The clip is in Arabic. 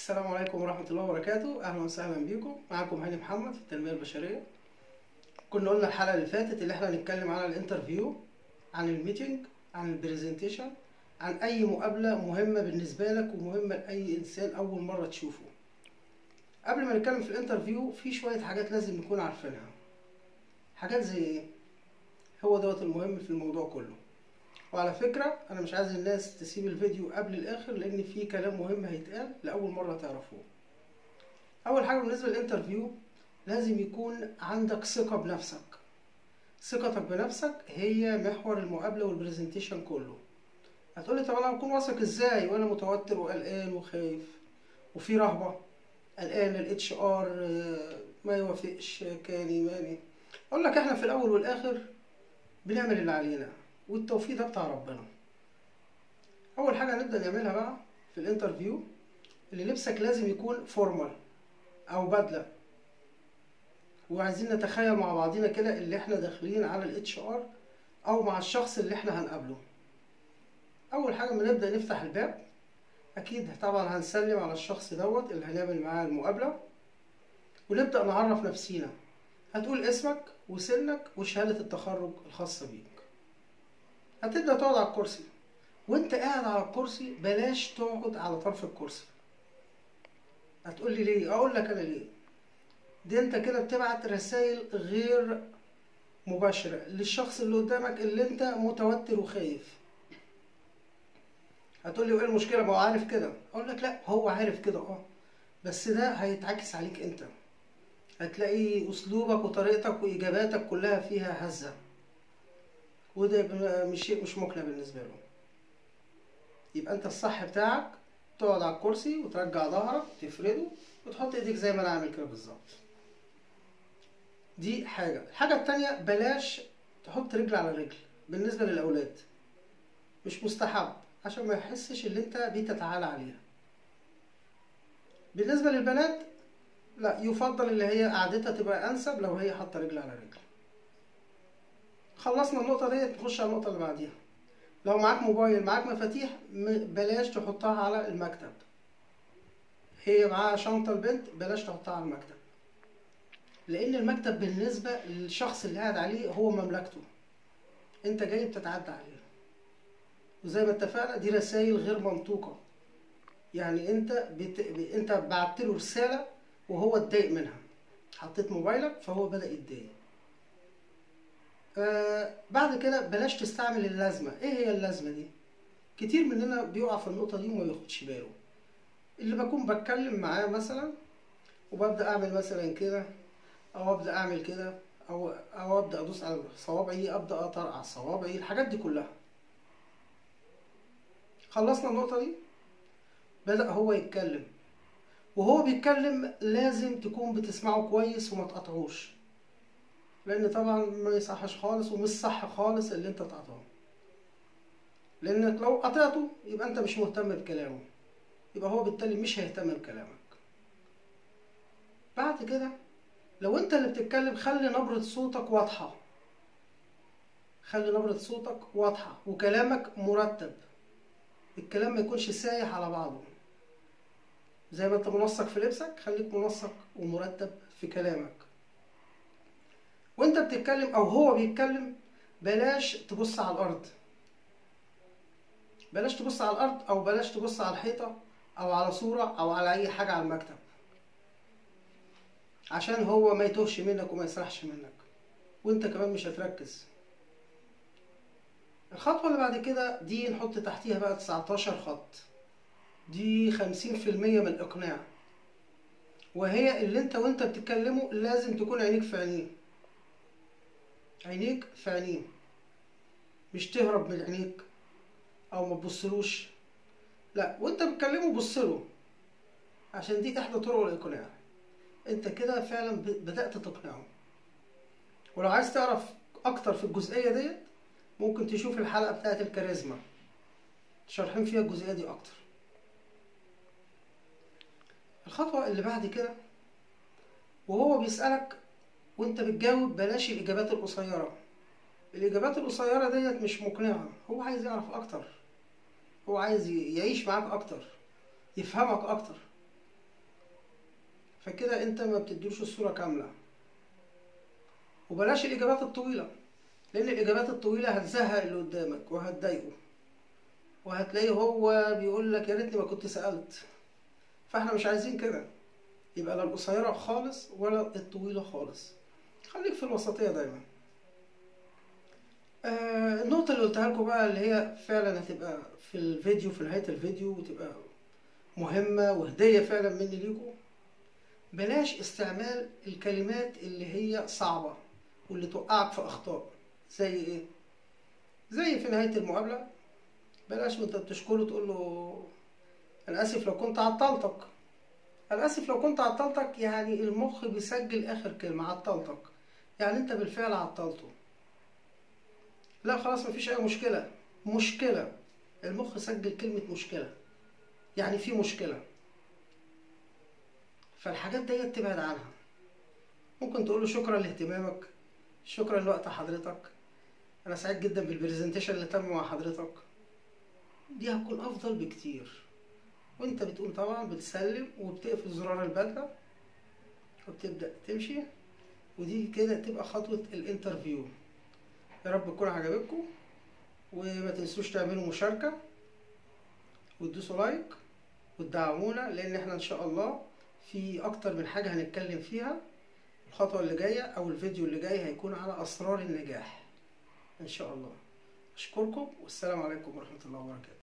السلام عليكم ورحمة الله وبركاته. أهلا وسهلا بيكم. معكم هاني محمد في التنمية البشرية. كنا قلنا الحلقة اللي فاتت اللي احنا هنتكلم على الانترفيو، عن الميتنج، عن البريزنتيشن، عن أي مقابلة مهمة بالنسبة لك ومهمة لأي إنسان أول مرة تشوفه. قبل ما نتكلم في الانترفيو في شوية حاجات لازم نكون عارفينها. حاجات زي إيه؟ هو دوت المهم في الموضوع كله. وعلى فكرة أنا مش عايز الناس تسيب الفيديو قبل الآخر لأن في كلام مهم هيتقال لأول مرة تعرفوه. أول حاجة بالنسبة للانترفيو لازم يكون عندك ثقة بنفسك. ثقتك بنفسك هي محور المقابلة والبرزنتيشن كله. هتقولي طب أنا هكون واثق إزاي وأنا متوتر وقلقان وخايف وفي رهبة؟ قلقان الHR ما يوافقش كاني ماني. أقول لك إحنا في الأول والآخر بنعمل اللي علينا والتوفيق ده بتاع ربنا. اول حاجه هنبدا نعملها بقى في الانترفيو، اللي لبسك لازم يكون فورمال او بدله. وعايزين نتخيل مع بعضينا كده اللي احنا داخلين على الHR او مع الشخص اللي احنا هنقابله. اول حاجه ما نبدا نفتح الباب اكيد طبعا هنسلم على الشخص دوت اللي هنعمل معاه المقابله ونبدا نعرف نفسينا. هتقول اسمك وسنك وشهاده التخرج الخاصه بيك. هتبدأ تقعد على الكرسي. وانت قاعد على الكرسي بلاش تقعد على طرف الكرسي. هتقولي ليه؟ اقول لك انا ليه. دي انت كده بتبعت رسائل غير مباشرة للشخص اللي قدامك اللي انت متوتر وخايف. هتقولي وايه المشكلة؟ ما هو عارف كده. اقول لك لا هو عارف كده بس ده هيتعكس عليك انت. هتلاقي اسلوبك وطريقتك واجاباتك كلها فيها هزة. وده مش شيء مش مقنع بالنسبه له. يبقى انت الصح بتاعك تقعد على الكرسي وترجع ظهرك تفرده وتحط ايديك زي ما انا عامل كده بالظبط. دي حاجه. الحاجه التانيه بلاش تحط رجل على رجل بالنسبه للاولاد، مش مستحب عشان ما يحسش اللي انت بتتعالى عليها. بالنسبه للبنات لا، يفضل اللي هي قعدتها تبقى انسب لو هي حاطه رجل على رجل. خلصنا النقطة ديت نخش على النقطة اللي بعديها. لو معاك موبايل، معاك مفاتيح، بلاش تحطها على المكتب. هي معاها شنطة البنت بلاش تحطها على المكتب، لأن المكتب بالنسبة للشخص اللي قاعد عليه هو مملكته، أنت جاي بتتعدى عليها. وزي ما اتفقنا دي رسايل غير منطوقة، يعني أنت بعتله رسالة وهو اتضايق منها، حطيت موبايلك فهو بدأ يتضايق. بعد كده بلاش تستعمل اللازمة. ايه هي اللازمة دي؟ كتير مننا بيقع في النقطة دي وما بياخدش باله. اللي بكون بتكلم معاه مثلا وببدأ اعمل مثلا كده او ابدأ اعمل كده او ابدأ ادوس على صوابعي، ابدأ اطرقع صوابعي، الحاجات دي كلها. خلصنا النقطة دي. بدأ هو يتكلم، وهو بيتكلم لازم تكون بتسمعه كويس وما تقطعوش، لأن طبعا ما يصحش خالص ومش صح خالص اللي انت تقطعه، لأنك لو قطعته يبقى انت مش مهتم بكلامه، يبقى هو بالتالي مش هيهتم بكلامك. بعد كده لو انت اللي بتتكلم خلي نبرة صوتك واضحة، خلي نبرة صوتك واضحة وكلامك مرتب، الكلام ما يكونش سايح على بعضه. زي ما انت منسق في لبسك خليك منسق ومرتب في كلامك. وانت بتتكلم او هو بيتكلم بلاش تبص على الارض، بلاش تبص على الارض او بلاش تبص على الحيطه او على صوره او على اي حاجه على المكتب، عشان هو ما يتوهش منك وما يسرحش منك وانت كمان مش هتركز. الخطوه اللي بعد كده دي نحط تحتيها بقى 19 خط، دي 50% من الاقناع، وهي اللي انت وانت بتتكلمه لازم تكون عينيك في عينيه. عينيك في عينيه، مش تهرب من عينيك او ما تبصلوش، لا وانت بتكلمه بصله، عشان دي احدى طرق الاقناع. انت كده فعلا بدأت تقنعه. ولو عايز تعرف اكتر في الجزئية ديت ممكن تشوف الحلقة بتاعت الكاريزما شارحين فيها الجزئية دي اكتر. الخطوة اللي بعد كده وهو بيسألك وانت بتجاوب بلاش الاجابات القصيره. الاجابات القصيره ديت مش مقنعه، هو عايز يعرف اكتر، هو عايز يعيش معاك اكتر، يفهمك اكتر، فكده انت ما بتديلوش الصورة كاملة. وبلاش الاجابات الطويلة، لان الاجابات الطويلة هتزهق اللي قدامك وهتضايقه، وهتلاقيه هو بيقول لك يا ريتني ما كنت سألت. فاحنا مش عايزين كده، يبقى لا القصيرة خالص ولا الطويلة خالص، خليك في الوسطية دايما. النقطة اللي قلتها لكم بقى، اللي هي فعلا هتبقى في الفيديو في نهاية الفيديو وتبقى مهمة وهدية فعلا مني ليكم، بلاش استعمال الكلمات اللي هي صعبة واللي توقعك في أخطاء. زي ايه؟ زي في نهاية المقابلة، بلاش وانت بتشكره تقول له أنا آسف لو كنت عطلتك. أنا آسف لو كنت عطلتك يعني المخ بيسجل آخر كلمة عطلتك، يعني أنت بالفعل عطلته. لا خلاص مفيش أي مشكلة، مشكلة المخ سجل كلمة مشكلة، يعني في مشكلة. فالحاجات ديت تبعد عنها. ممكن تقول له شكرا لاهتمامك، شكرا لوقت حضرتك، أنا سعيد جدا بالبرزنتيشن اللي تم مع حضرتك. دي هتكون أفضل بكتير. وانت بتقوم طبعا بتسلم وبتقفل زرار البدلة وبتبدأ تمشي، ودي كده تبقى خطوة الانترفيو. يا رب تكون عجبتكم، وما تنسوش تعملوا مشاركة وتدوسوا لايك وتدعمونا، لان احنا ان شاء الله في اكتر من حاجة هنتكلم فيها. الخطوة اللي جاية او الفيديو اللي جاي هيكون على اسرار النجاح ان شاء الله. اشكركم والسلام عليكم ورحمة الله وبركاته.